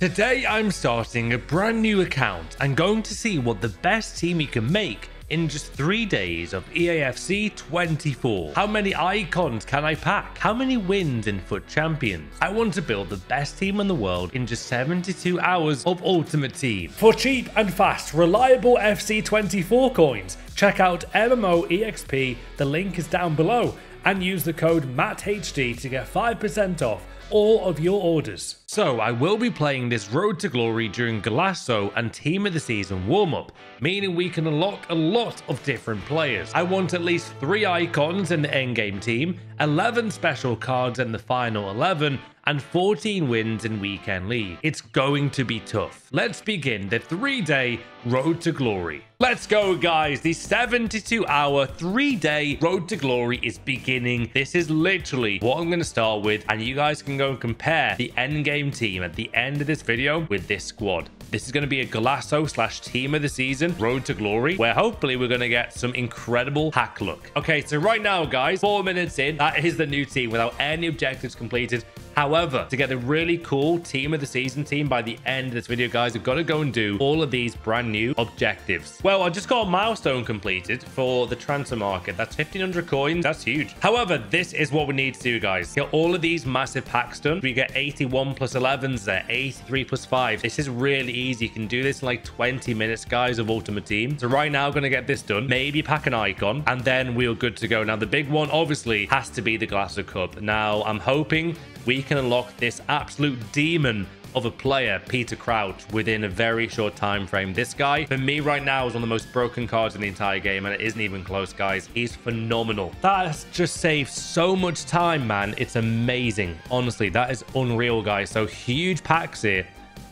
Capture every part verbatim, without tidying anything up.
Today I'm starting a brand new account and going to see what the best team you can make in just three days of E A F C twenty-four. How many icons can I pack? How many wins in Foot Champions? I want to build the best team in the world in just seventy-two hours of Ultimate Team. For cheap and fast, reliable F C twenty-four coins, check out M M O E X P, the link is down below, and use the code MATTHD to get five percent off all of your orders. So I will be playing this Road to Glory during Glasso and Team of the Season warm-up, meaning we can unlock a lot of different players. I want at least three icons in the endgame team, eleven special cards in the final eleven, and fourteen wins in Weekend League. It's going to be tough. Let's begin the three-day Road to Glory. Let's go, guys. The seventy-two hour, three-day Road to Glory is beginning. This is literally what I'm going to start with, and you guys can go and compare the endgame team at the end of this video with this squad. This is going to be a Glasso slash Team of the Season Road to Glory, where hopefully we're going to get some incredible hack luck. Okay, so right now, guys, four minutes in, that is the new team without any objectives completed. However, to get a really cool Team of the Season team by the end of this video, guys, we've got to go and do all of these brand new objectives. Well, I just got a milestone completed for the transfer market. That's fifteen hundred coins. That's huge. However, this is what we need to do, guys. Get all of these massive packs done. We get eighty-one plus elevens there, eighty-three plus five. This is really easy. You can do this in like twenty minutes, guys, of Ultimate Team. So right now, I'm going to get this done. Maybe pack an icon, and then we're good to go. Now, the big one, obviously, has to be the Glasso Cup. Now, I'm hoping we can unlock this absolute demon of a player, Peter Crouch, within a very short time frame. This guy, for me right now, is one of the most broken cards in the entire game, and it isn't even close, guys. He's phenomenal. That has just saved so much time, man. It's amazing. Honestly, that is unreal, guys. So huge packs here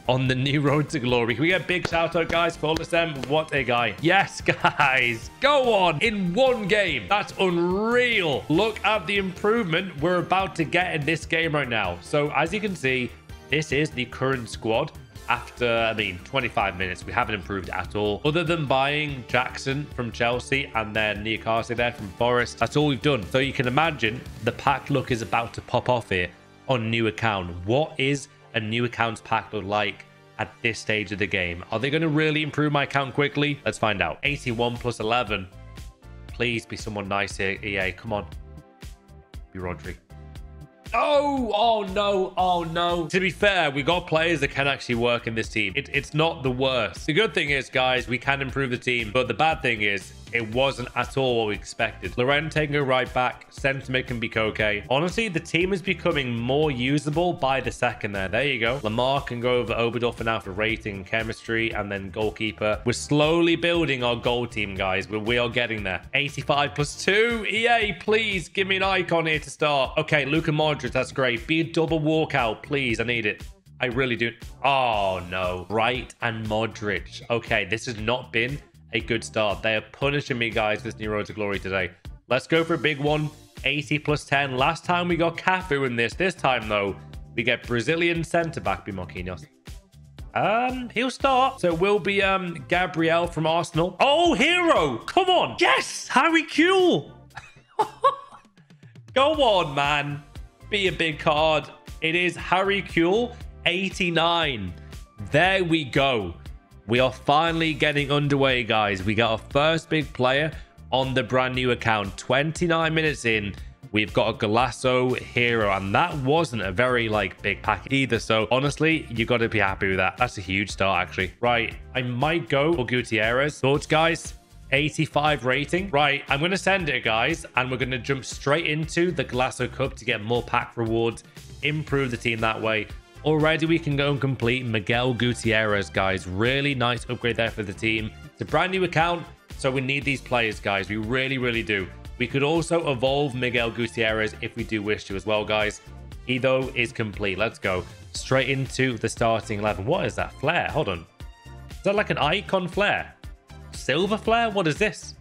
on the new Road to Glory. Can we get a big shout out, guys, for all of them? What a guy. Yes, guys, go on in one game. That's unreal. Look at the improvement we're about to get in this game right now. So as you can see, this is the current squad after, I mean, twenty-five minutes. We haven't improved at all, other than buying Jackson from Chelsea and then Niakase there from Forest. That's all we've done. So you can imagine the pack look is about to pop off here on new account. What is a new accounts pack look like at this stage of the game? Are they going to really improve my account quickly? Let's find out. eighty-one plus eleven. Please be someone nice here, E A. Come on. Be Rodri. Oh, oh no, oh no. To be fair, we got players that can actually work in this team. It, it's not the worst. The good thing is, guys, we can improve the team, but the bad thing is it wasn't at all what we expected. Laurent can go right back. Sentiment can be okay. Honestly, the team is becoming more usable by the second there. There you go. Lamar can go over Oberdorf for now for rating, chemistry, and then goalkeeper. We're slowly building our goal team, guys. But we are getting there. eighty-five plus two. E A, please give me an icon here to start. Okay, Luka Modric, that's great. Be a double walkout, please. I need it. I really do. Oh, no. Wright and Modric. Okay, this has not been a good start. They are punishing me, guys, this new Road to Glory today. Let's go for a big one. eighty plus ten. Last time we got Cafu in this. This time, though, we get Brazilian centre-back, Marquinhos. Um, he'll start. So it will be um Gabriel from Arsenal. Oh, hero! Come on! Yes! Harry Kuhl! Go on, man. Be a big card. It is Harry Kuhl, eighty-nine. There we go. We are finally getting underway, guys. We got our first big player on the brand new account. twenty-nine minutes in, we've got a Glasso hero, and that wasn't a very, like, big pack either. So, honestly, you got to be happy with that. That's a huge start, actually. Right, I might go for Gutierrez. Thoughts, guys? eighty-five rating. Right, I'm going to send it, guys, and we're going to jump straight into the Glasso Cup to get more pack rewards, improve the team that way. Already, we can go and complete Miguel Gutierrez, guys. Really nice upgrade there for the team. It's a brand new account, so we need these players, guys. We really, really do. We could also evolve Miguel Gutierrez if we do wish to as well, guys. He, though, is complete. Let's go straight into the starting eleven. What is that? Flare? Hold on. Is that like an icon flare? Silver flare? What is this?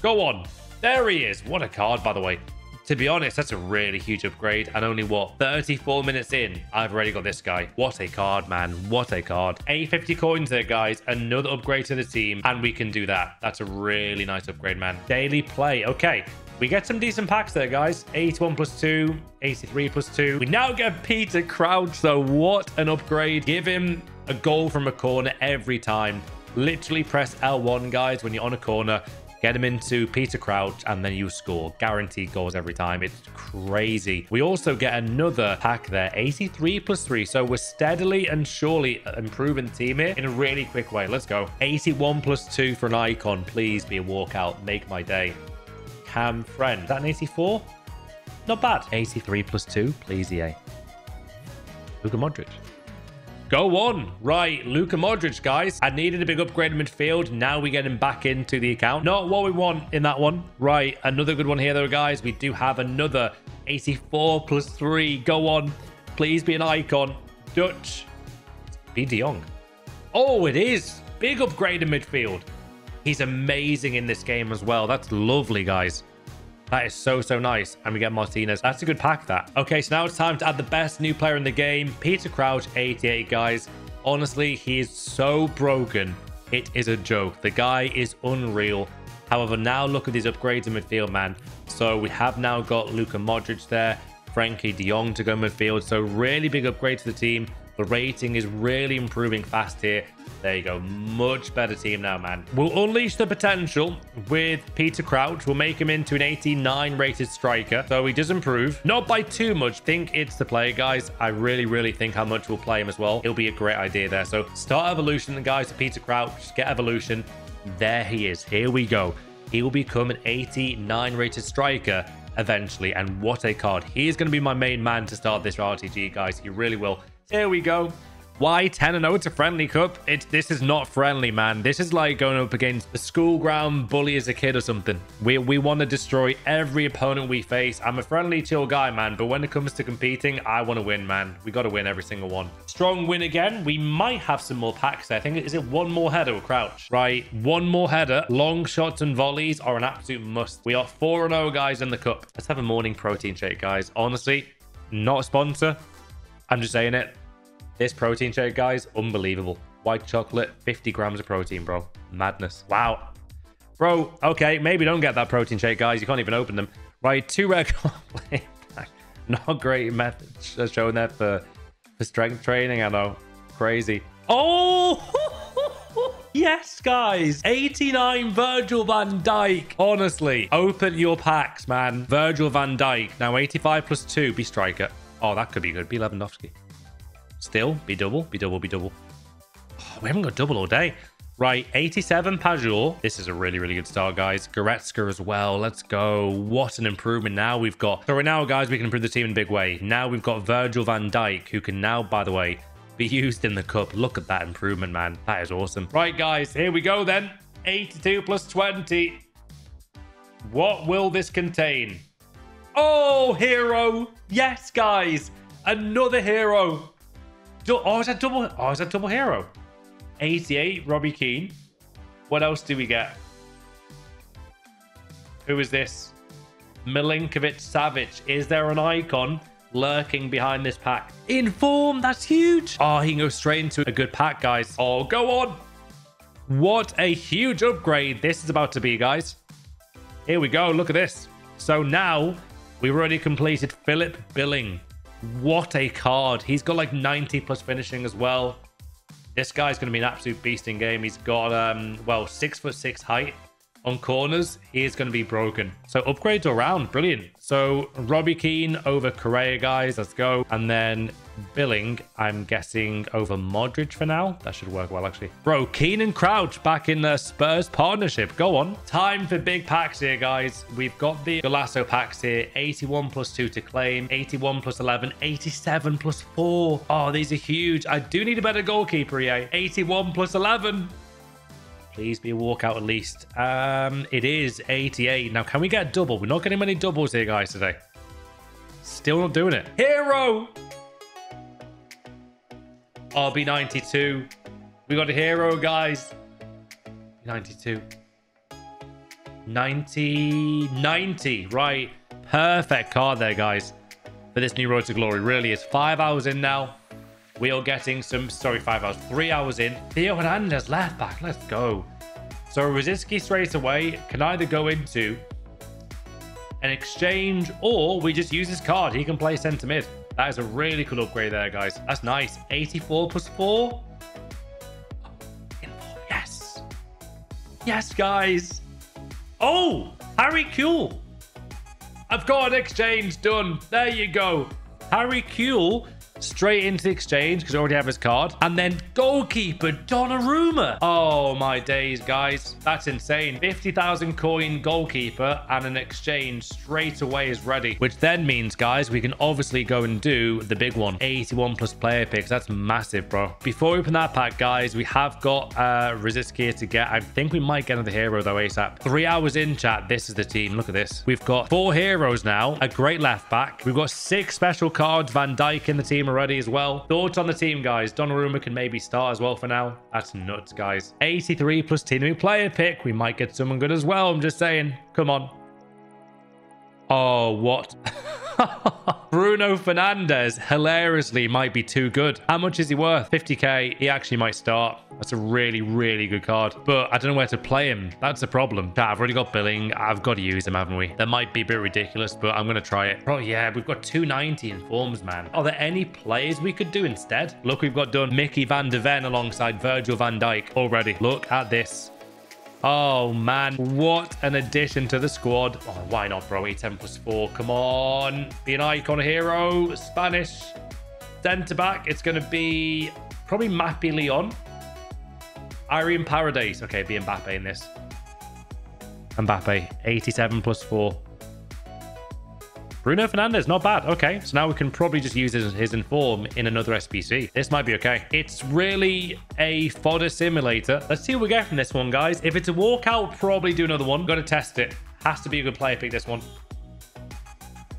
Go on. There he is. What a card, by the way. To be honest, that's a really huge upgrade. And only, what, thirty-four minutes in, I've already got this guy. What a card, man. What a card. eight fifty coins there, guys. Another upgrade to the team. And we can do that. That's a really nice upgrade, man. Daily play. Okay. We get some decent packs there, guys. eighty-one plus two, eighty-three plus two. We now get Peter Crouch, though. What an upgrade. Give him a goal from a corner every time. Literally press L one, guys, when you're on a corner. Get him into Peter Crouch, and then you score. Guaranteed goals every time. It's crazy. We also get another pack there, eighty-three plus three. So we're steadily and surely improving the team here in a really quick way. Let's go. eighty-one plus two for an icon. Please be a walkout. Make my day. Cam Friend. Is that an eighty-four? Not bad. eighty-three plus two. Please, E A. Luka Modric. Go on. Right, Luka Modric, guys. I needed a big upgrade in midfield. Now we get him back into the account. Not what we want in that one. Right, another good one here, though, guys. We do have another eighty-four plus three. Go on. Please be an icon. Dutch. Be De Jong. Oh, it is. Big upgrade in midfield. He's amazing in this game as well. That's lovely, guys. That is so, so nice. And we get Martinez. That's a good pack, that. Okay, so now it's time to add the best new player in the game. Peter Crouch, eighty-eight, guys. Honestly, he is so broken. It is a joke. The guy is unreal. However, now look at these upgrades in midfield, man. So we have now got Luka Modric there. Frankie de Jong to go midfield. So really big upgrade to the team. The rating is really improving fast here. There you go. Much better team now, man. We'll unleash the potential with Peter Crouch. We'll make him into an eighty-nine rated striker. So he does improve. Not by too much. Think it's the player, guys. I really, really think how much we'll play him as well. It'll be a great idea there. So start evolution, guys, to Peter Crouch. Get evolution. There he is. Here we go. He will become an eighty-nine rated striker eventually. And what a card. He is going to be my main man to start this R T G, guys. He really will. Here we go. Why ten and oh? It's a friendly cup. It's, this is not friendly, man. This is like going up against the school ground bully as a kid or something. We, we want to destroy every opponent we face. I'm a friendly, chill guy, man. But when it comes to competing, I want to win, man. We got to win every single one. Strong win again. We might have some more packs there. I think, is it one more header or Crouch? Right, one more header. Long shots and volleys are an absolute must. We are four and oh, guys, in the cup. Let's have a morning protein shake, guys. Honestly, not a sponsor. I'm just saying it. This protein shake, guys, unbelievable. White chocolate, fifty grams of protein, bro. Madness. Wow. Bro, okay, maybe don't get that protein shake, guys. You can't even open them. Right, two red card play. Not great methods shown there for, for strength training, I know. Crazy. Oh! Yes, guys. eighty-nine Virgil van Dijk. Honestly, open your packs, man. Virgil van Dijk. Now, eighty-five plus two, be striker. Oh, that could be good. Be Lewandowski. Still, be double, be double, be double. Oh, we haven't got double all day. Right, eighty-seven Pajor. This is a really, really good start, guys. Goretzka as well. Let's go. What an improvement now we've got. So right now, guys, we can improve the team in a big way. Now we've got Virgil van Dijk, who can now, by the way, be used in the cup. Look at that improvement, man. That is awesome. Right, guys, here we go then. eighty-two plus twenty. What will this contain? Oh, hero. Yes, guys. Another hero. Oh, is that double? Oh, is that double hero? eighty-eight, Robbie Keane. What else do we get? Who is this? Milinkovic Savic. Is there an icon lurking behind this pack? In form, that's huge. Oh, he can go straight into a good pack, guys. Oh, go on. What a huge upgrade this is about to be, guys. Here we go. Look at this. So now we've already completed Philip Billing. What a card. He's got like ninety plus finishing as well. This guy's going to be an absolute beast in game. He's got, um, well, six foot six height on corners. He is going to be broken. So upgrades around. Brilliant. So Robbie Keane over Correa, guys. Let's go. And then Billing, I'm guessing over Modric for now. That should work well, actually. Bro, Keane and Crouch back in the Spurs partnership. Go on. Time for big packs here, guys. We've got the Glasso packs here. eighty-one plus two to claim. eighty-one plus eleven. eighty-seven plus four. Oh, these are huge. I do need a better goalkeeper, yeah. eighty-one plus eleven. Please be a walkout at least. Um, it is eighty-eight. Now, can we get a double? We're not getting many doubles here, guys, today. Still not doing it. Hero! R B ninety-two. We got a hero, guys. ninety-two. ninety. ninety. Right. Perfect card there, guys. For this new Road to Glory. Really is five hours in now. We are getting some... Sorry, five hours. Three hours in. Theo Hernandez left back. Let's go. So Rosický straight away can either go into an exchange, or we just use his card. He can play centre mid. That is a really cool upgrade there, guys. That's nice. eighty-four plus four. Yes. Yes, guys. Oh, Harry Kuhl. I've got an exchange done. There you go. Harry Kuhl straight into the exchange because I already have his card. And then goalkeeper Donnarumma. Oh, my days, guys. That's insane. fifty thousand coin goalkeeper and an exchange straight away is ready, which then means, guys, we can obviously go and do the big one. eighty-one plus player picks. That's massive, bro. Before we open that pack, guys, we have got uh, Rosický here to get. I think we might get another hero, though, ASAP. Three hours in, chat. This is the team. Look at this. We've got four heroes now. A great left back. We've got six special cards. Van Dijk in the team already as well. Thoughts on the team, guys? Donnarumma can maybe start as well for now. That's nuts, guys. eighty-three plus team player pick. We might get someone good as well. I'm just saying. Come on. Oh, what? Bruno Fernandes hilariously might be too good. How much is he worth? fifty K. He actually might start. That's a really, really good card, but I don't know where to play him. That's a problem. I've already got Billing. I've got to use him, haven't we? That might be a bit ridiculous, but I'm going to try it. Oh, yeah. We've got two ninety in forms, man. Are there any players we could do instead? Look, we've got done Mickey van de Ven alongside Virgil van Dijk already. Look at this. Oh, man. What an addition to the squad. Oh, why not, bro? eighty-seven plus four. Come on. Be an icon hero. Spanish. Centre-back. It's going to be probably Mappy Leon. Irene Paradise. Okay, be Mbappé in this. Mbappé. eighty-seven plus four. Bruno Fernandes, not bad. Okay, so now we can probably just use his, his inform in another S P C. This might be okay. It's really a fodder simulator. Let's see what we get from this one, guys. If it's a walkout, probably do another one. Got to test it. Has to be a good player pick, this one.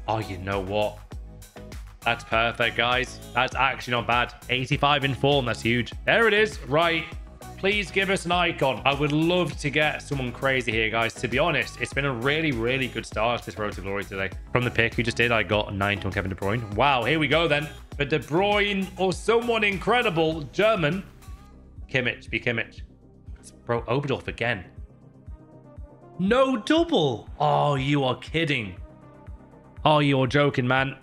Oh, you know what? That's perfect, guys. That's actually not bad. eighty-five inform, that's huge. There it is. Right. Please give us an icon. I would love to get someone crazy here, guys. To be honest, it's been a really, really good start to this Road to Glory today. From the pick you just did, I got nine to one Kevin De Bruyne. Wow, here we go then. For De Bruyne or someone incredible, German. Kimmich, be Kimmich. Bro, Oberdorf again. No double. Oh, you are kidding. Oh, you're joking, man.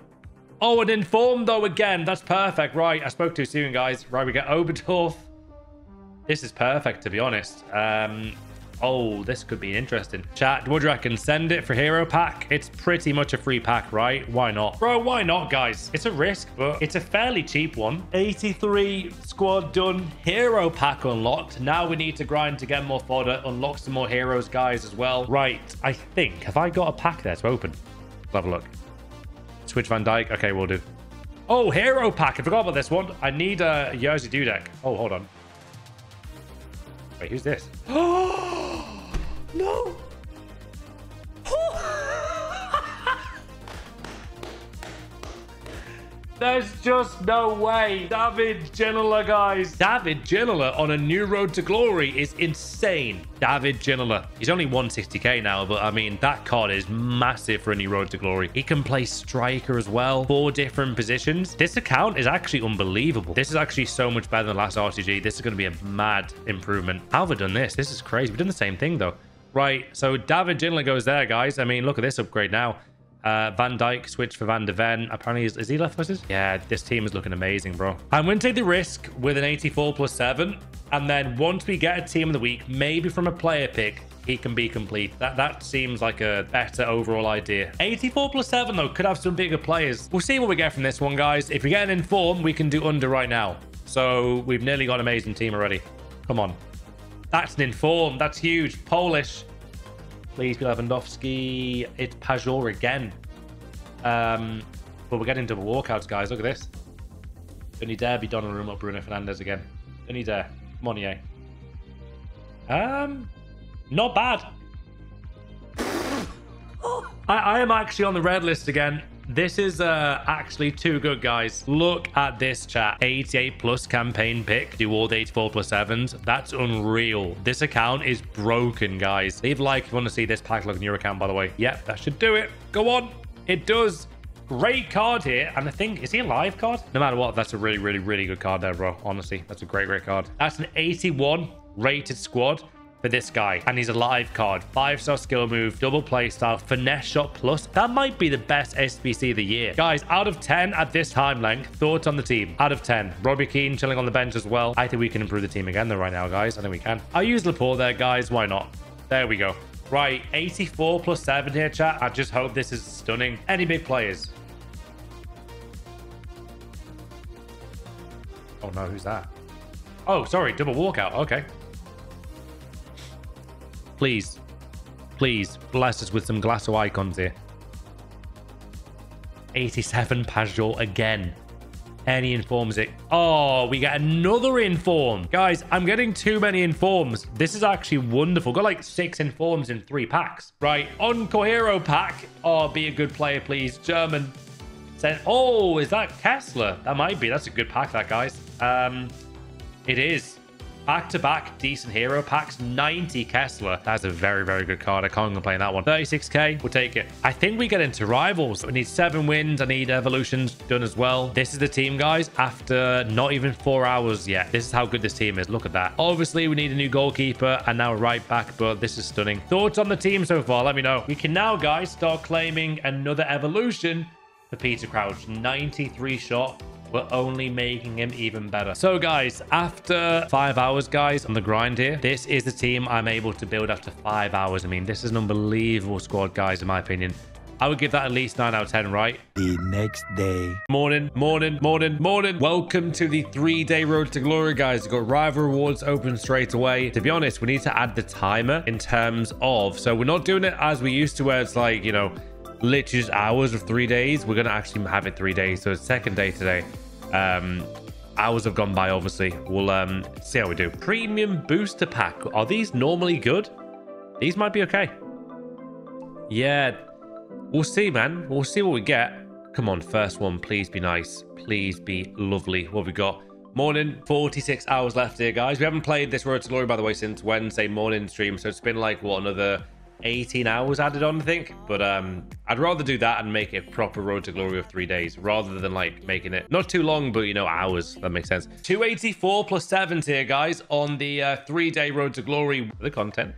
Oh, an inform though again. That's perfect. Right, I spoke too soon, guys. Right, we get Oberdorf. This is perfect, to be honest. Um, oh, this could be interesting. Chat, what do you reckon? Send it for hero pack. It's pretty much a free pack, right? Why not? Bro, why not, guys? It's a risk, but it's a fairly cheap one. eighty-three squad done. Hero pack unlocked. Now we need to grind to get more fodder. Unlock some more heroes, guys, as well. Right, I think. Have I got a pack there to open? Let's have a look. Switch Van Dijk. Okay, we'll do. Oh, hero pack. I forgot about this one. I need a Jerzy Dudek. Oh, hold on. Wait, who's this? Oh, no. Oh. There's just no way. David Ginola, guys. David Ginola on a new Road to Glory is insane. David Ginola. He's only one sixty K now, but I mean, that card is massive for a new Road to Glory. He can play striker as well. Four different positions. This account is actually unbelievable. This is actually so much better than the last R T G. This is going to be a mad improvement. How have I done this? This is crazy. We've done the same thing, though. Right, so David Ginola goes there, guys. I mean, look at this upgrade now. Uh, Van Dijk switch for Van de Ven. Apparently, is, is he left-footed? Yeah, this team is looking amazing, bro. I'm going to take the risk with an eighty-four plus seven. And then once we get a team of the week, maybe from a player pick, he can be complete. That that seems like a better overall idea. eighty-four plus seven, though, could have some bigger players. We'll see what we get from this one, guys. If we get an inform, we can do under right now. So we've nearly got an amazing team already. Come on. That's an inform. That's huge. Polish. Please be Lewandowski. It's Pajor again. Um, but we're getting double walkouts, guys. Look at this. Don't you dare be Donnarumma or Bruno Fernandes again. Don't you dare. Monier. Um, not bad. I, I am actually on the red list again. This is uh, actually too good, guys. Look at this, chat. eighty-eight plus campaign pick. Do all the eighty-four plus sevens. That's unreal. This account is broken, guys. Leave a like if you want to see this pack log in your account, by the way. Yep, that should do it. Go on. It does. Great card here, and I think, is he a live card? No matter what, that's a really, really, really good card there, bro. Honestly, that's a great, great card. That's an eighty-one rated squad. for this guy, and he's a live card. Five-star skill move, double playstyle, finesse shot plus. That might be the best S B C of the year. Guys, out of ten at this time length, thoughts on the team? Out of ten. Robbie Keane chilling on the bench as well. I think we can improve the team again though right now, guys. I think we can. I'll use Laporte there, guys. Why not? There we go. Right, eighty-four plus seven here, chat. I just hope this is stunning. Any big players? Oh no, who's that? Oh, sorry, double walkout. Okay. Please, please bless us with some Glasso icons here. eighty-seven Pajor again. Any informs it. Oh, we get another inform. Guys, I'm getting too many informs. This is actually wonderful. Got like six informs in three packs. Right, Encore Hero pack. Oh, be a good player, please. German. Send. Oh, is that Kessler? That might be. That's a good pack, that, guys. Um, it is. Back-to-back decent hero packs. Ninety Kessler. That's a very, very good card. I can't complain that one. Thirty-six K, we'll take it. I think we get into rivals. We need seven wins. I need evolutions done as well. This is the team, guys, after not even four hours yet. This is how good this team is. Look at that. Obviously we need a new goalkeeper and now right back, but this is stunning. Thoughts on the team so far? Let me know. We can now, guys, start claiming another evolution for Peter Crouch. Ninety-three shot. We're only making him even better. So guys, after five hours, guys, on the grind here, this is the team I'm able to build after five hours. I mean, this is an unbelievable squad, guys, in my opinion. I would give that at least nine out of ten, right? The next day. Morning, morning, morning, morning. Welcome to the three-day road to glory, guys. We've got rival rewards open straight away. To be honest, we need to add the timer in terms of... So we're not doing it as we used to where it's like, you know... literally just hours of three days. We're gonna actually have it three days, so it's second day today. Um hours have gone by, obviously. We'll um see how we do. Premium booster pack. Are these normally good? These might be okay. Yeah, we'll see, man. We'll see what we get. Come on, first one, please be nice, please be lovely. What have we got? Morning. Forty-six hours left here, guys. We haven't played this Road to Glory, by the way, since Wednesday morning stream, so it's been like, what, another eighteen hours added on, I think. But um I'd rather do that and make it a proper Road to Glory of three days rather than like making it not too long, but you know, hours. That makes sense. Two eighty-four plus sevens here, guys, on the uh three-day Road to Glory. The content.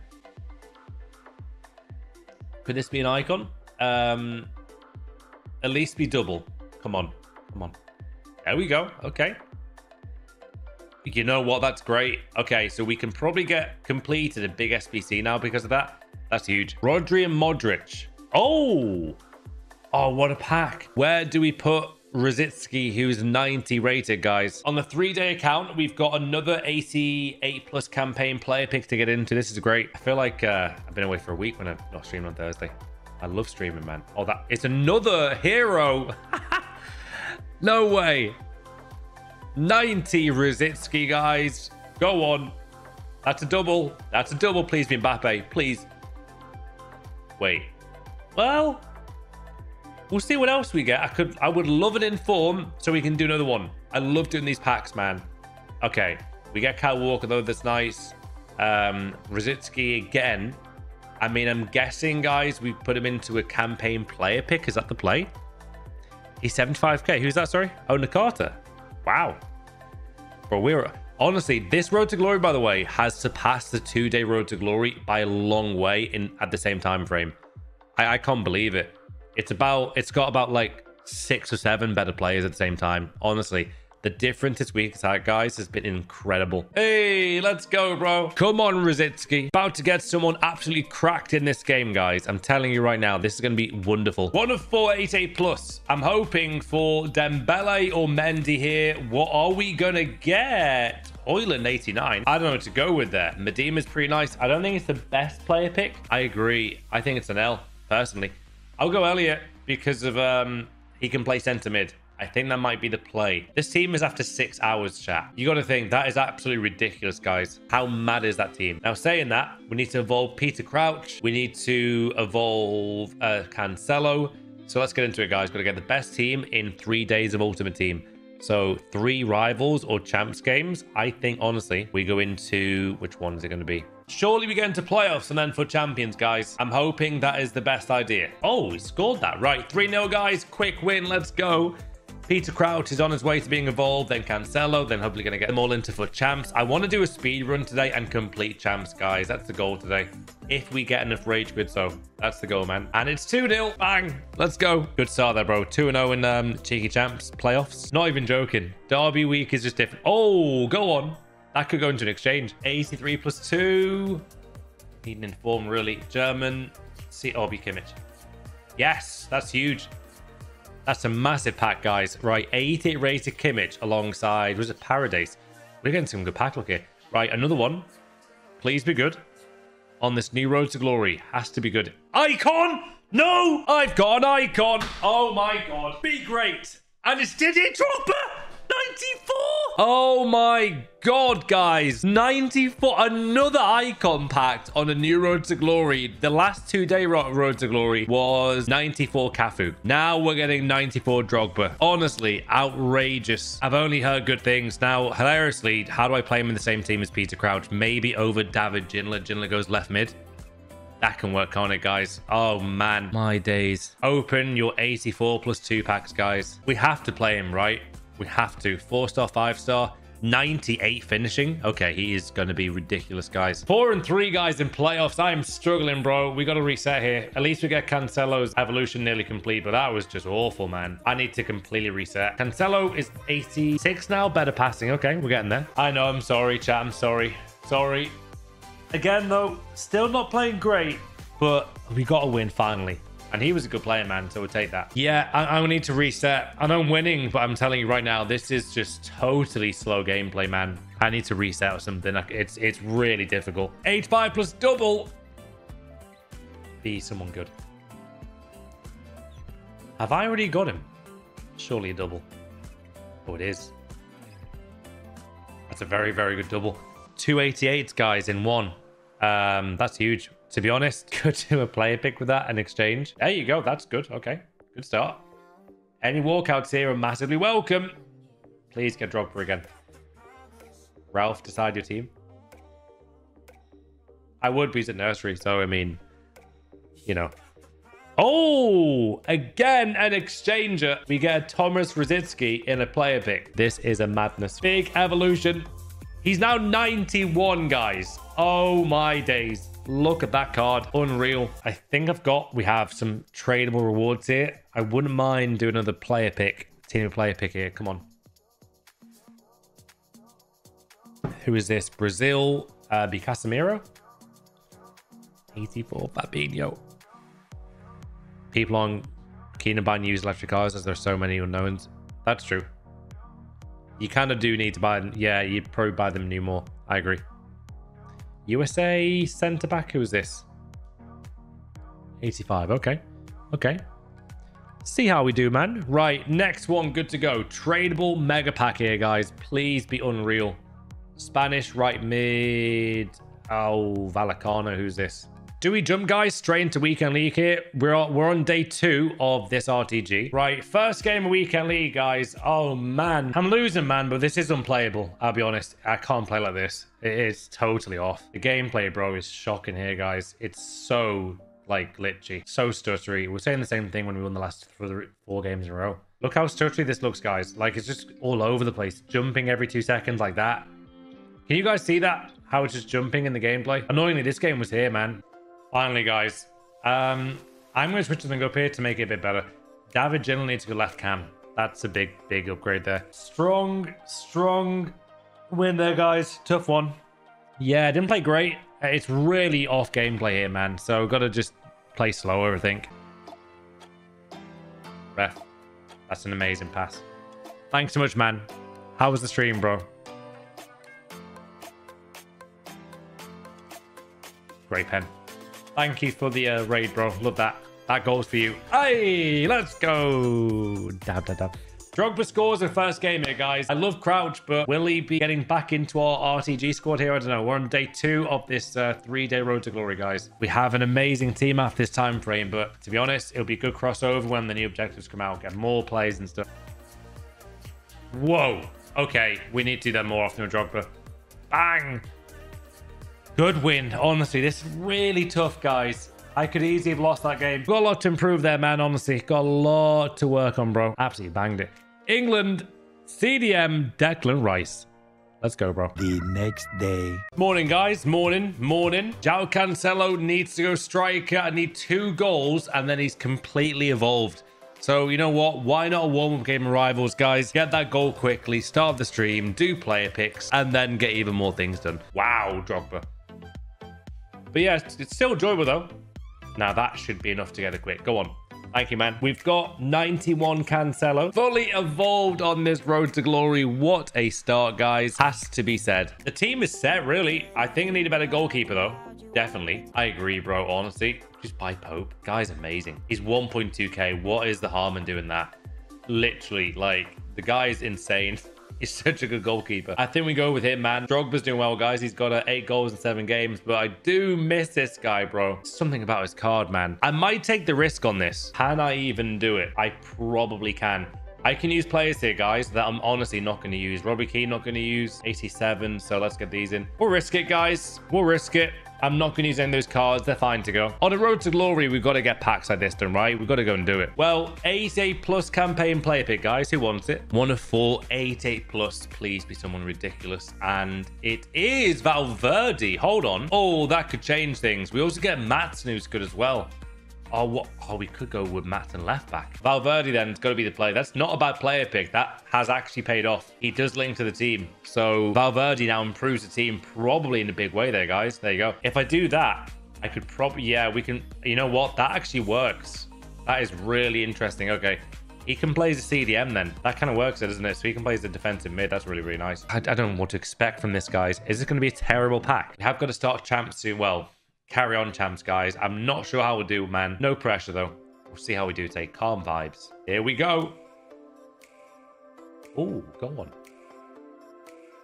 Could this be an icon? Um at least be double. Come on, come on. There we go. Okay, you know what, that's great. Okay, so we can probably get completed a big S B C now because of that. That's huge. Rodri and Modric. Oh, oh, what a pack. Where do we put Rosický, who's ninety rated, guys? On the three-day account, we've got another eighty-eight plus campaign player pick to get into. This is great. I feel like uh, I've been away for a week when I've not streamed on Thursday. I love streaming, man. Oh, that it's another hero. No way. ninety Rosický, guys. Go on. That's a double. That's a double. Please be Mbappé. Please. Wait, well, we'll see what else we get. I could, I would love an inform so we can do another one. I love doing these packs, man. Okay, we get Kyle Walker though. That's nice. Um, Rosický again. I mean, I'm guessing, guys, we put him into a campaign player pick. Is that the play? He's seventy-five K. Who's that? Sorry, oh, Nakata. Wow, bro, we're. Honestly, this Road to Glory, by the way, has surpassed the two-day Road to Glory by a long way in at the same time frame. I, I can't believe it. It's about, it's got about like six or seven better players at the same time. Honestly, the difference this week, guys, has been incredible. Hey, let's go, bro. Come on, Rosický. About to get someone absolutely cracked in this game, guys. I'm telling you right now, this is going to be wonderful. One of four, eight, eight plus. I'm hoping for Dembele or Mendy here. What are we going to get? Hoyland, eighty-nine. I don't know what to go with there. Medima's pretty nice. I don't think it's the best player pick. I agree. I think it's an L, personally. I'll go Elliot because of um, he can play centre mid. I think that might be the play. This team is after six hours, chat. You got to think that is absolutely ridiculous, guys. How mad is that team? Now, saying that, we need to evolve Peter Crouch. We need to evolve uh, Cancelo. So let's get into it, guys. Got to get the best team in three days of Ultimate Team. So three rivals or champs games. I think, honestly, we go into... Which one is it going to be? Surely we get into playoffs and then for champions, guys. I'm hoping that is the best idea. Oh, we scored that. Right, three nil, guys. Quick win. Let's go. Peter Crouch is on his way to being involved, then Cancelo, then hopefully going to get them all into for champs. I want to do a speed run today and complete champs, guys. That's the goal today. If we get enough rage quid, so that's the goal, man. And it's two nil. Bang. Let's go. Good start there, bro. two and oh in um, Cheeky Champs playoffs. Not even joking. Derby week is just different. Oh, go on. That could go into an exchange. eighty-three plus two. Need an inform, really. German. See, oh, be Kimmich. Yes, that's huge. That's a massive pack, guys. Right, eighty rated Kimmich alongside, was it Paradise? We're getting some good pack luck here. Right, another one. Please be good. On this new road to glory. Has to be good. Icon! No! I've got an icon. Oh my god. Be great. And it's Didier Drogba! ninety-four! Oh my god, guys. ninety-four. Another icon packed on a new road to glory. The last two-day road to glory was ninety-four Cafu. Now we're getting ninety-four Drogba. Honestly, outrageous. I've only heard good things. Now, hilariously, how do I play him in the same team as Peter Crouch? Maybe over David Ginola. Ginola goes left mid. That can work on it, guys. Oh, man. My days. Open your eighty-four plus two packs, guys. We have to play him, right? We have to. four star, five star, ninety-eight finishing. Okay, he is going to be ridiculous, guys. Four and three guys in playoffs. I am struggling, bro. We got to reset here. At least we get Cancelo's evolution nearly complete, but that was just awful, man. I need to completely reset. Cancelo is eighty-six now. Better passing. Okay, we're getting there. I know. I'm sorry, chat. I'm sorry. Sorry. Again, though, still not playing great, but we got to win finally. And he was a good player, man, so we'll take that. Yeah, I, I need to reset. I know I'm winning, but I'm telling you right now, this is just totally slow gameplay, man. I need to reset or something. It's it's really difficult. eighty-five plus double. Be someone good. Have I already got him? Surely a double. Oh, it is. That's a very, very good double. two eighty-eight, guys, in one. Um, that's huge. To be honest, could do a player pick with that and exchange. There you go. That's good. Okay. Good start. Any walkouts here are massively welcome. Please get Drogba again. Ralph, decide your team. I would, be at nursery. So, I mean, you know. Oh, again, an exchanger. We get a Thomas Rosický in a player pick. This is a madness. Big evolution. He's now ninety-one, guys. Oh, my days. Look at that card. Unreal. I think I've got, we have some tradable rewards here. I wouldn't mind doing another player pick, team player pick here. Come on. Who is this? Brazil, uh, be Casemiro. eighty-four, Fabinho. People on keen and buy used electric cars as there's so many unknowns. That's true. You kind of do need to buy them. Yeah, you'd probably buy them new more. I agree. U S A centre back, who is this? eighty-five. Okay, okay. See how we do, man. Right, next one, good to go. Tradable mega pack here, guys. Please be unreal. Spanish right mid. Oh, Vallecano, who's this? Do we jump, guys, straight into weekend league here? We're on, we're on day two of this R T G. Right, first game of weekend league, guys. Oh, man. I'm losing, man, but this is unplayable. I'll be honest. I can't play like this. It is totally off. The gameplay, bro, is shocking here, guys. It's so, like, glitchy. So stuttery. We're saying the same thing when we won the last four games in a row. Look how stuttery this looks, guys. Like, it's just all over the place. Jumping every two seconds like that. Can you guys see that? How it's just jumping in the gameplay? Annoyingly, this game was here, man. Finally, guys, um, I'm going to switch something up here to make it a bit better. David Ginola needs to go left cam. That's a big, big upgrade there. Strong, strong win there, guys. Tough one. Yeah, didn't play great. It's really off gameplay here, man. So got to just play slower, I think. Ref, that's an amazing pass. Thanks so much, man. How was the stream, bro? Great pen. Thank you for the uh, raid, bro. Love that. That goal's for you. Hey, let's go. Dab, dab, dab. Drogba scores in first game here, guys. I love Crouch, but will he be getting back into our R T G squad here? I don't know. We're on day two of this uh, three-day road to glory, guys. We have an amazing team after this time frame, but to be honest, it'll be good crossover when the new objectives come out. Get more plays and stuff. Whoa. Okay, we need to do that more often with Drogba. Bang. Good win. Honestly, this is really tough, guys. I could easily have lost that game. Got a lot to improve there, man, honestly. Got a lot to work on, bro. Absolutely banged it. England, C D M, Declan Rice. Let's go, bro. The next day. Morning, guys. Morning. Morning. Joao Cancelo needs to go striker. I need two goals, and then he's completely evolved. So, you know what? Why not a warm-up game of rivals, guys? Get that goal quickly, start the stream, do player picks, and then get even more things done. Wow, Drogba. But yeah, it's still enjoyable, though. Now, that should be enough to get a quick. Go on. Thank you, man. We've got ninety-one Cancelo. Fully evolved on this road to glory. What a start, guys. Has to be said. The team is set, really. I think I need a better goalkeeper, though. Definitely. I agree, bro. Honestly, just buy Pope. Guy's amazing. He's one point two K. What is the harm in doing that? Literally, like, the guy's insane. He's such a good goalkeeper. I think we go with him, man. Drogba's doing well, guys. He's got uh, eight goals in seven games, but I do miss this guy, bro. Something about his card, man. I might take the risk on this. Can I even do it? I probably can. I can use players here, guys, that I'm honestly not going to use. Robbie Keane, not going to use. eighty-seven, so let's get these in. We'll risk it, guys. We'll risk it. I'm not going to use any of those cards. They're fine to go. On a road to glory, we've got to get packs like this done, right? We've got to go and do it. Well, eighty-eight plus campaign player pick, guys. Who wants it? One of four, eighty-eight plus. Please be someone ridiculous. And it is Valverde. Hold on. Oh, that could change things. We also get Matson, who's good as well. Oh, what? Oh, we could go with Matson left back. Valverde then has got to be the play. That's not a bad player pick. That has actually paid off. He does link to the team. So Valverde now improves the team probably in a big way there, guys. There you go. If I do that, I could probably... Yeah, we can... You know what? That actually works. That is really interesting. Okay. He can play as a C D M then. That kind of works, doesn't it? So he can play as a defensive mid. That's really, really nice. I, I don't know what to expect from this, guys. Is this going to be a terrible pack? We have got to start champs soon. Well... Carry on, champs, guys. I'm not sure how we'll do, man. No pressure, though. We'll see how we do today. Calm vibes. Here we go. Oh, go on.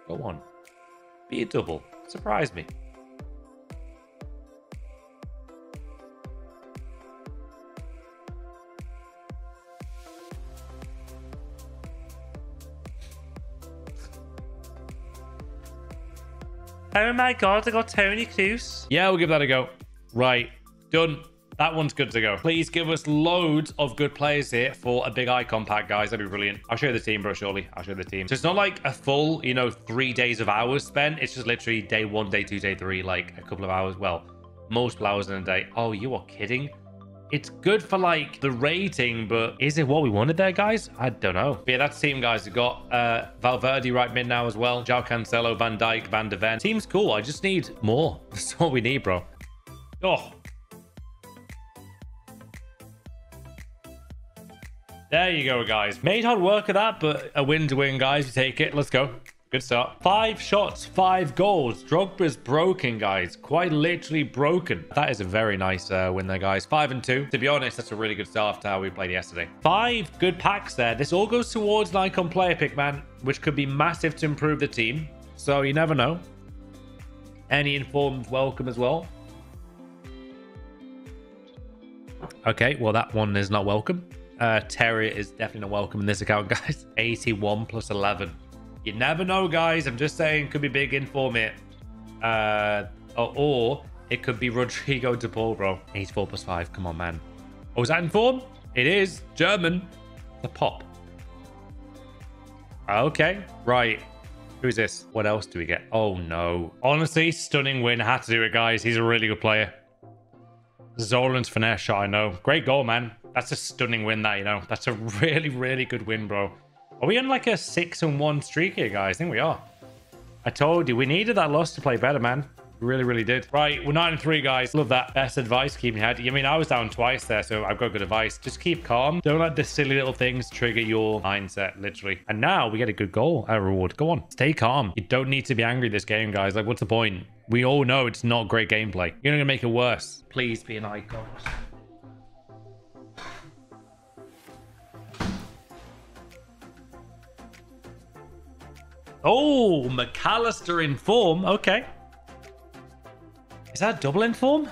Go on. Be a double. Surprise me. Oh my god, I got Tony Cruz. Yeah, we'll give that a go. Right, done. That one's good to go. Please give us loads of good players here for a big icon pack, guys. That'd be brilliant. I'll show you the team, bro, surely. I'll show you the team. So it's not like a full, you know, three days of hours spent. It's just literally day one, day two, day three, like a couple of hours. Well, multiple hours in a day. Oh, you are kidding. It's good for, like, the rating, but is it what we wanted there, guys? I don't know. But yeah, that's the team, guys. We've got uh, Valverde right mid now as well. Joao Cancelo, Van Dijk, Van de Ven. Team's cool. I just need more. That's all we need, bro. Oh. There you go, guys. Made hard work of that, but a win to win, guys. You take it. Let's go. Good start. Five shots, five goals. Drogba's broken, guys. Quite literally broken. That is a very nice uh, win there, guys. Five and two. To be honest, that's a really good start after how we played yesterday. Five good packs there. This all goes towards an icon player pick, man, which could be massive to improve the team. So you never know. Any informed welcome as well. Okay, well, that one is not welcome. Uh, Terrier is definitely not welcome in this account, guys. eighty-one plus eleven. You never know, guys. I'm just saying, could be big in form here. Uh, or, or it could be Rodrigo de Paul, bro. eighty-four plus five. Come on, man. Oh, is that in form? It is. German. The pop. Okay. Right. Who's this? What else do we get? Oh, no. Honestly, stunning win. Had to do it, guys. He's a really good player. Zolan's finesse shot, I know. Great goal, man. That's a stunning win, that, you know. That's a really, really good win, bro. Are we on like a six and one streak here, guys? I think we are. I told you, we needed that loss to play better, man. We really, really did. Right, we're nine and three, guys. Love that. Best advice, keep your head. I mean, I was down twice there, so I've got good advice. Just keep calm. Don't let the silly little things trigger your mindset, literally. And now we get a good goal, a reward. Go on, stay calm. You don't need to be angry this game, guys. Like, what's the point? We all know it's not great gameplay. You're not gonna make it worse. Please be an icon. Oh, McAllister in form. Okay. Is that double in form?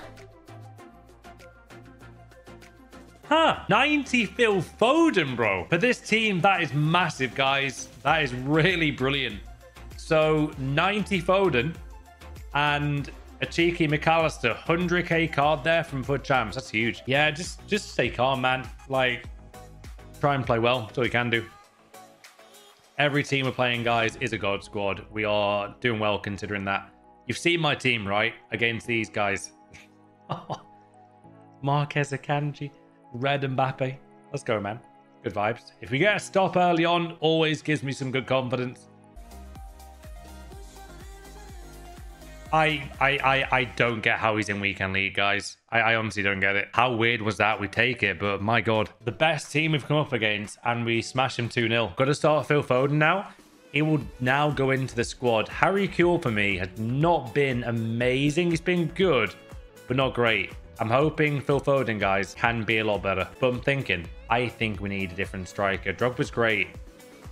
Huh. ninety Phil Foden, bro. For this team, that is massive, guys. That is really brilliant. So, ninety Foden and a cheeky McAllister. one hundred K card there from Foot Champs. That's huge. Yeah, just, just stay calm, man. Like, try and play well. That's all you can do. Every team we're playing, guys, is a God squad. We are doing well considering that. You've seen my team, right? Against these guys. Marquez Akanji, Red Mbappe. Let's go, man. Good vibes. If we get a stop early on, always gives me some good confidence. I I I, I don't get how he's in weekend league, guys. I, I honestly don't get it. How weird was that? We take it, but my God. The best team we've come up against, and we smash him two nil. Got to start Phil Foden now. He will now go into the squad. Harry Kuhl for me has not been amazing. He's been good, but not great. I'm hoping Phil Foden, guys, can be a lot better. But I'm thinking, I think we need a different striker. Drogba's great,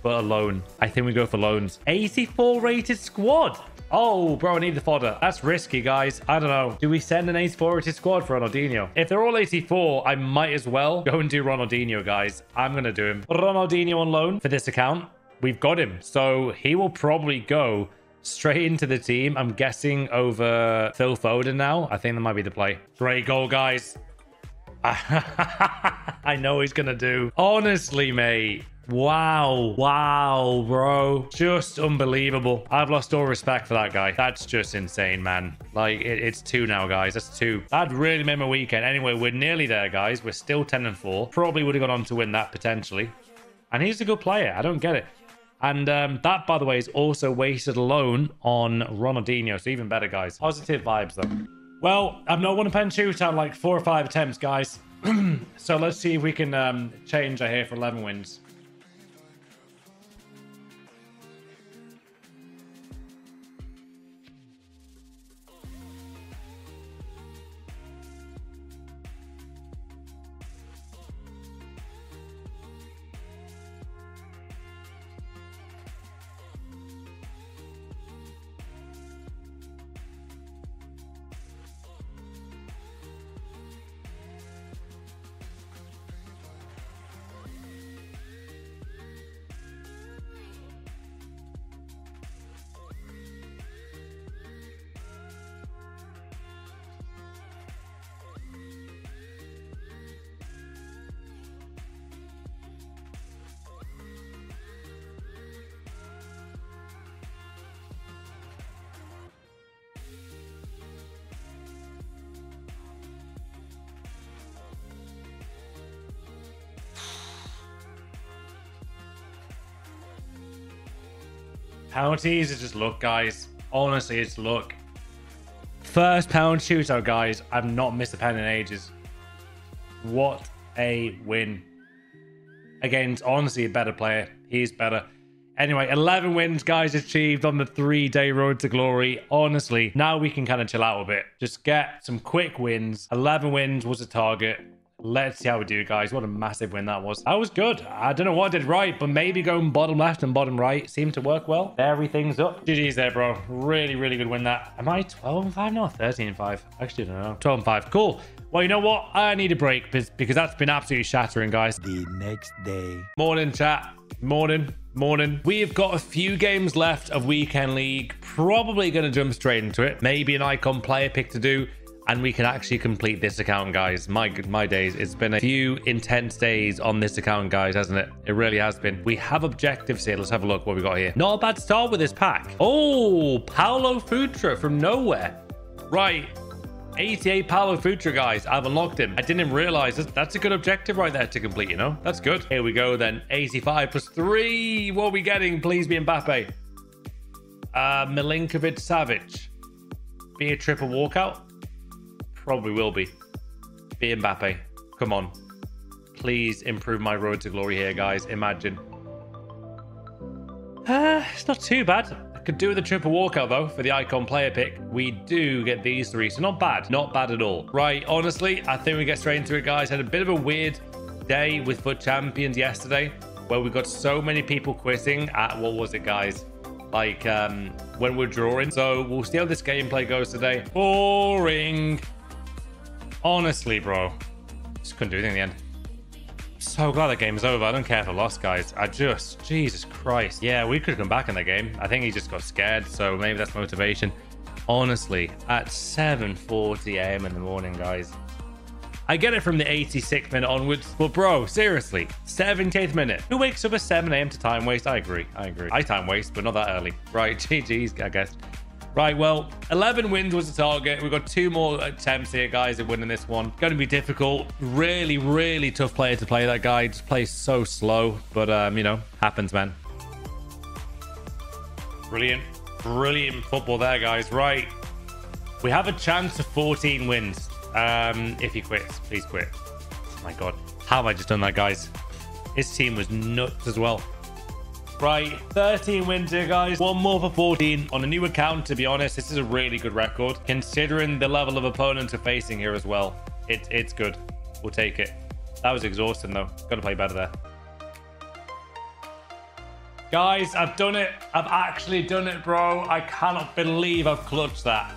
but a loan. I think we go for loans. eighty-four rated squad. Oh, bro, I need the fodder. That's risky, guys. I don't know. Do we send an eighty-four rated squad for Ronaldinho? If they're all eighty-four, I might as well go and do Ronaldinho, guys. I'm going to do him. Ronaldinho on loan for this account. We've got him. So he will probably go straight into the team. I'm guessing over Phil Foden now. I think that might be the play. Great goal, guys. I know he's going to do. Honestly, mate. Wow. Wow, bro. Just unbelievable. I've lost all respect for that guy. That's just insane, man. Like, it, it's two now, guys. That's two. That really made my weekend. Anyway, we're nearly there, guys. We're still ten and four. Probably would have gone on to win that, potentially. And he's a good player. I don't get it. And um, that, by the way, is also wasted a loan on Ronaldinho. So even better, guys. Positive vibes, though. Well, I've not won a pen shoot out like four or five attempts, guys. So let's see if we can um, change our here for eleven wins. Penalties is just luck, guys. Honestly, it's luck. First penalty shootout, guys. I've not missed a pen in ages. What a win. Against, honestly, a better player. He's better. Anyway, eleven wins, guys, achieved on the three-day road to glory. Honestly, now we can kind of chill out a bit. Just get some quick wins. eleven wins was the target. Let's see how we do, guys. What a massive win that was. That was good. I don't know what I did right, but maybe going bottom left and bottom right seemed to work well. Everything's up. G G's there, bro. Really, really good win that. Am I twelve and five now? thirteen and five. Actually, I don't know. twelve and five. Cool. Well, you know what? I need a break because that's been absolutely shattering, guys. The next day. Morning, chat. Morning. Morning. We have got a few games left of Weekend League. Probably going to jump straight into it. Maybe an icon player pick to do. And we can actually complete this account, guys. My my days. It's been a few intense days on this account, guys, hasn't it? It really has been. We have objectives here. Let's have a look what we got here. Not a bad start with this pack. Oh, Paolo Futre from nowhere. Right. eighty-eight Paolo Futre, guys. I've unlocked him. I didn't even realize that that's a good objective right there to complete, you know? That's good. Here we go then. eighty-five plus three. What are we getting? Please be Mbappe. Uh, Milinkovic Savic. Be a triple walkout. Probably will be. Be Mbappe. Come on. Please improve my road to glory here, guys. Imagine. Uh, it's not too bad. I could do with a triple walkout, though, for the icon player pick. We do get these three, so not bad. Not bad at all. Right, honestly, I think we get straight into it, guys. Had a bit of a weird day with Foot Champions yesterday, where we got so many people quitting at, what was it, guys? Like, um, when we're drawing. So we'll see how this gameplay goes today. Boring. Honestly, bro, just couldn't do anything in the end. I'm so glad that game is over. I don't care if I lost, guys. I just, Jesus Christ. Yeah, we could come back in the game. I think he just got scared, so maybe that's motivation. Honestly, at seven forty a m in the morning, guys, I get it from the eighty-sixth minute onwards, but bro, seriously, seventieth minute. Who wakes up at seven A M to time waste? I agree, I agree. I time waste, but not that early. Right, G G's, I guess. Right, well, eleven wins was the target. We've got two more attempts here, guys, at winning this one. Going to be difficult. Really, really tough player to play, that guy. Just plays so slow, but, um, you know, happens, man. Brilliant. Brilliant football there, guys. Right. We have a chance of fourteen wins. Um, if he quits, please quit. Oh, my God. How have I just done that, guys? His team was nuts as well. Right, thirteen wins here, guys. One more for fourteen on a new account. To be honest, this is a really good record considering the level of opponents we're facing here as well. It, it's good. We'll take it. That was exhausting though. Got to play better there, guys. I've done it. I've actually done it, bro. I cannot believe I've clutched that.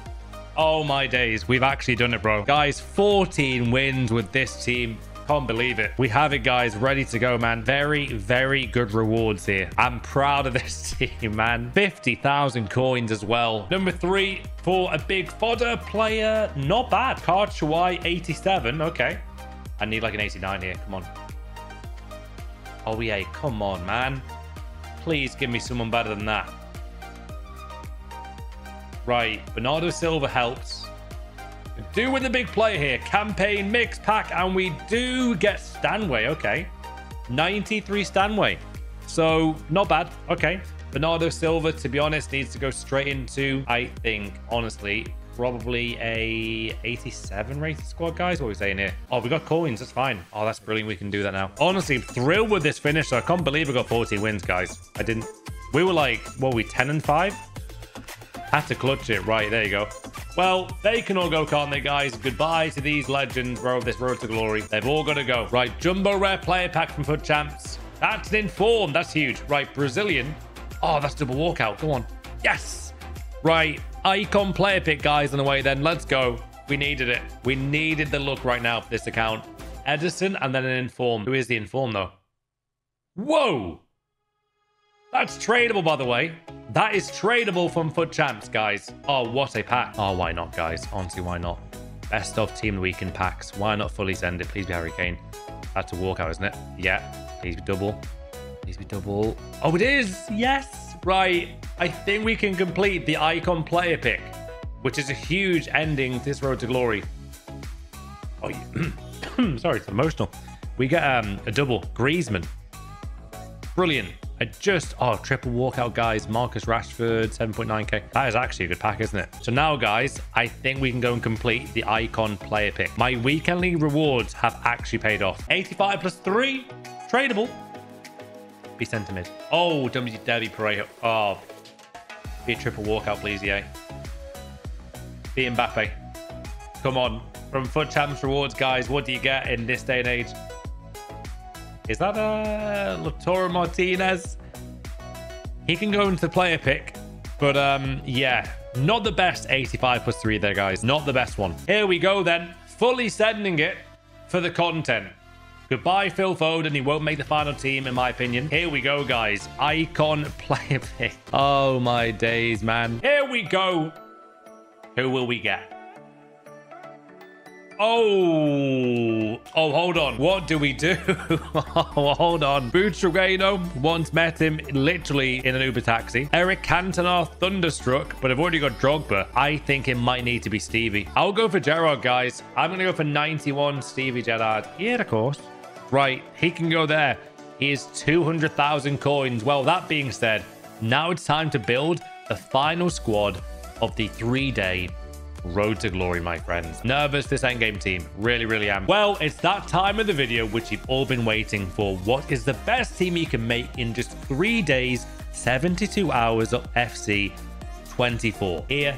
Oh my days, we've actually done it, bro. Guys, fourteen wins with this team. Can't believe it. We have it, guys. Ready to go, man. Very, very good rewards here. I'm proud of this team, man. fifty thousand coins as well. Number three for a big fodder player. Not bad. Karchawai eighty-seven. Okay. I need like an eighty-nine here. Come on. Oh, yeah. Come on, man. Please give me someone better than that. Right. Bernardo Silva helps. Do win the big player here. Campaign, mix, pack, and we do get Stanway. Okay. ninety-three Stanway. So, not bad. Okay. Bernardo Silva, to be honest, needs to go straight into, I think, honestly, probably a eighty-seven rated squad, guys. What are we saying here? Oh, we got coins. That's fine. Oh, that's brilliant. We can do that now. Honestly, thrilled with this finish. So I can't believe we got forty wins, guys. I didn't... We were like, what were we, ten and five? Had to clutch it. Right, there you go. Well, they can all go, can't they, guys? Goodbye to these legends, bro, of this road to glory. They've all got to go. Right, Jumbo Rare Player Pack from Foot Champs. That's in form. That's huge. Right, Brazilian. Oh, that's double walkout. Go on. Yes. Right, Icon Player Pick, guys, on the way then. Let's go. We needed it. We needed the look right now for this account. Edison and then an inform. Who is the inform, though? Whoa. That's tradable, by the way. That is tradable from Foot Champs, guys. Oh, what a pack. Oh, why not, guys? Honestly, why not? Best of Team of the Week in packs. Why not fully send it? Please be Harry Kane. That's a walkout, isn't it? Yeah. Please be double. Please be double. Oh, it is. Yes. Right. I think we can complete the Icon Player Pick, which is a huge ending to this road to glory. Oh, yeah. Sorry, it's emotional. We get um, a double. Griezmann. Brilliant. I just, oh, triple walkout, guys. Marcus Rashford, seven point nine K. That is actually a good pack, isn't it? So now, guys, I think we can go and complete the Icon Player Pick. My weekend league rewards have actually paid off. eighty-five plus three, tradable. Be sent to mid. Oh, W Derby Parejo. Oh, be a triple walkout, please, E A. Be Mbappé. Come on. From Foot Champs rewards, guys, what do you get in this day and age? Is that a uh, Lautaro Martinez? He can go into the player pick, but um, yeah, not the best eighty-five plus three there, guys. Not the best one. Here we go then, fully sending it for the content. Goodbye, Phil Foden. He won't make the final team, in my opinion. Here we go, guys. Icon player pick. Oh my days, man. Here we go. Who will we get? Oh, oh, hold on. What do we do? Oh, hold on. Butragueno once met him literally in an Uber taxi. Eric Cantona thunderstruck, but I've already got Drogba. I think it might need to be Stevie. I'll go for Gerrard, guys. I'm going to go for ninety-one Stevie Gerrard. Yeah, of course. Right, he can go there. He is two hundred thousand coins. Well, that being said, now it's time to build the final squad of the three-day road to glory, my friends. Nervous this endgame team. Really, really am. Well, it's that time of the video which you've all been waiting for. What is the best team you can make in just three days, seventy-two hours of E A F C twenty-four? Here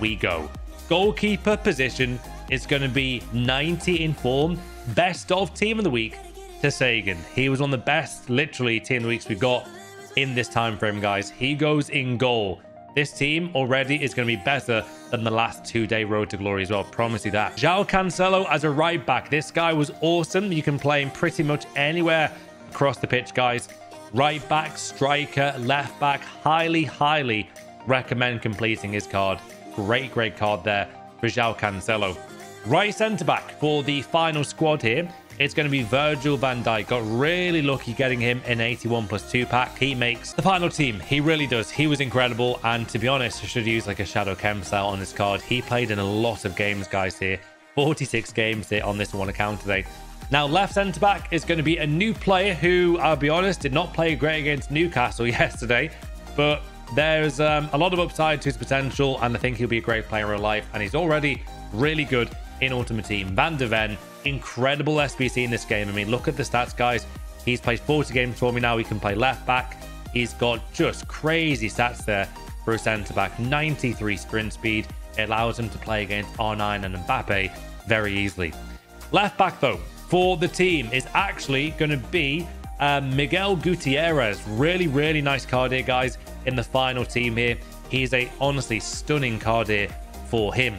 we go. Goalkeeper position is going to be ninety in form. Best of team of the week to Sagan. He was on the best, literally, team of the weeks we got in this time frame, guys. He goes in goal. This team already is going to be better than the last two-day road to glory as well. Promise you that. Joao Cancelo as a right back. This guy was awesome. You can play him pretty much anywhere across the pitch, guys. Right back, striker, left back. Highly, highly recommend completing his card. Great, great card there for Joao Cancelo. Right centre-back for the final squad here. It's going to be Virgil van Dijk. Got really lucky getting him in eighty-one plus two pack. He makes the final team. He really does. He was incredible. And to be honest, I should use like a shadow chem style on this card. He played in a lot of games, guys, here. forty-six games here on this one account today. Now, left centre-back is going to be a new player who, I'll be honest, did not play great against Newcastle yesterday. But there's um, a lot of upside to his potential. And I think he'll be a great player in real life. And he's already really good in Ultimate Team. Van de Ven, incredible S B C in this game. I mean, look at the stats, guys. He's played forty games for me now. He can play left back. He's got just crazy stats there for a centre back. ninety-three sprint speed. It allows him to play against R nine and Mbappe very easily. Left back, though, for the team is actually going to be uh, Miguel Gutierrez. Really, really nice card here, guys, in the final team here. He's a honestly stunning card here for him.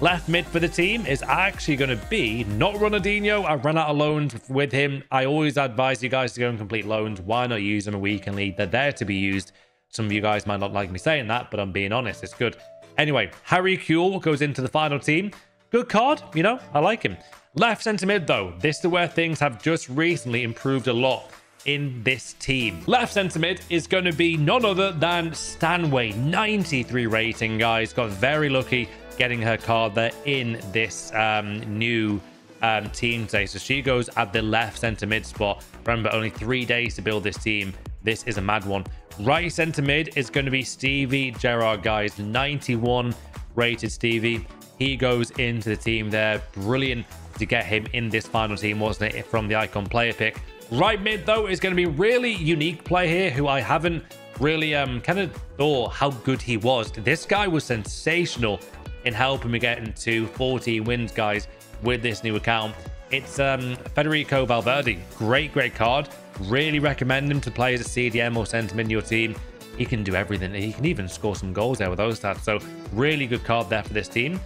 Left mid for the team is actually going to be not Ronaldinho. I ran out of loans with him. I always advise you guys to go and complete loans. Why not use them a week and lead? They're there to be used. Some of you guys might not like me saying that, but I'm being honest. It's good. Anyway, Harry Kuhl goes into the final team. Good card. You know, I like him. Left centre mid, though. This is where things have just recently improved a lot in this team. Left centre mid is going to be none other than Stanway. ninety-three rating, guys. Got very lucky getting her card there in this um, new um, team today. So she goes at the left centre mid spot. Remember, only three days to build this team. This is a mad one. Right centre mid is going to be Stevie Gerrard, guys. ninety-one rated Stevie. He goes into the team there. Brilliant to get him in this final team, wasn't it? From the icon player pick. Right mid, though, is going to be really unique player here who I haven't really um, kind of thought how good he was. This guy was sensational in helping me get into fourteen wins, guys, with this new account. It's um, Federico Valverde. Great, great card. Really recommend him to play as a C D M or send him in your team. He can do everything. He can even score some goals there with those stats. So really good card there for this team.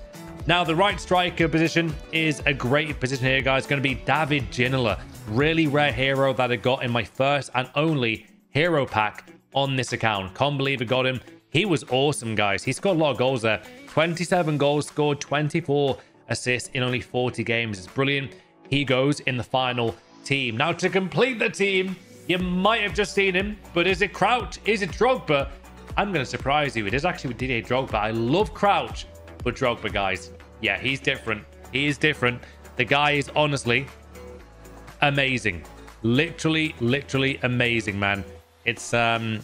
Now, the right striker position is a great position here, guys. It's going to be David Ginola. Really rare hero that I got in my first and only hero pack on this account. Can't believe I got him. He was awesome, guys. He scored a lot of goals there. twenty-seven goals scored, twenty-four assists in only forty games. It's brilliant. He goes in the final team. Now, to complete the team, you might have just seen him, but is it Crouch? Is it Drogba? I'm going to surprise you. It is actually with Didier Drogba. I love Crouch, but Drogba, guys. Yeah, he's different. He is different. The guy is honestly amazing. Literally, literally amazing, man. It's... um.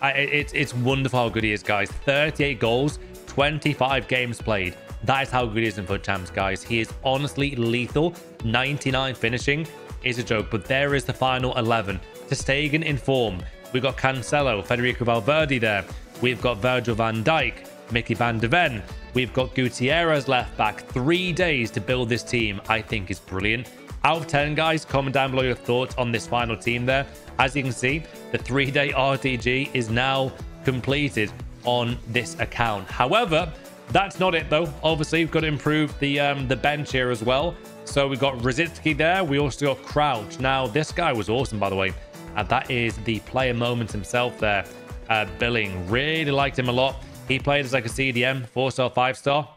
I, it, it's wonderful how good he is, guys. thirty-eight goals, twenty-five games played. That is how good he is in Foot Champs, guys. He is honestly lethal. ninety-nine finishing is a joke, but there is the final eleven. Ter Stegen in form. We've got Cancelo, Federico Valverde there. We've got Virgil van Dijk, Mickey van de Ven. We've got Gutierrez left back. Three days to build this team, I think, is brilliant. Out of ten, guys, comment down below your thoughts on this final team there. As you can see, the three-day R T G is now completed on this account. However, that's not it, though. Obviously, we've got to improve the um, the bench here as well. So we've got Rosický there. We also got Crouch. Now, this guy was awesome, by the way. And that is the player moment himself there. Uh, Billing, really liked him a lot. He played as like a C D M, four-star, five-star.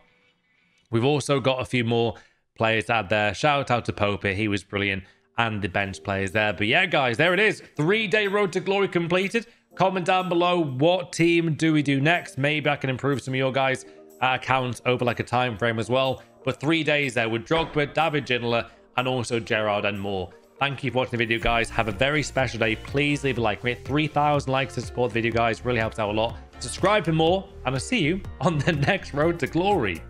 We've also got a few more players out there. Shout out to Pope. He was brilliant. And the bench players there. But yeah, guys, there it is. Three-day road to glory completed. Comment down below, what team do we do next? Maybe I can improve some of your guys' accounts over like a time frame as well. But three days there with Drogba, David Ginola, and also Gerrard and more. Thank you for watching the video, guys. Have a very special day. Please leave a like. We hit three thousand likes to support the video, guys. Really helps out a lot. Subscribe for more, and I'll see you on the next road to glory.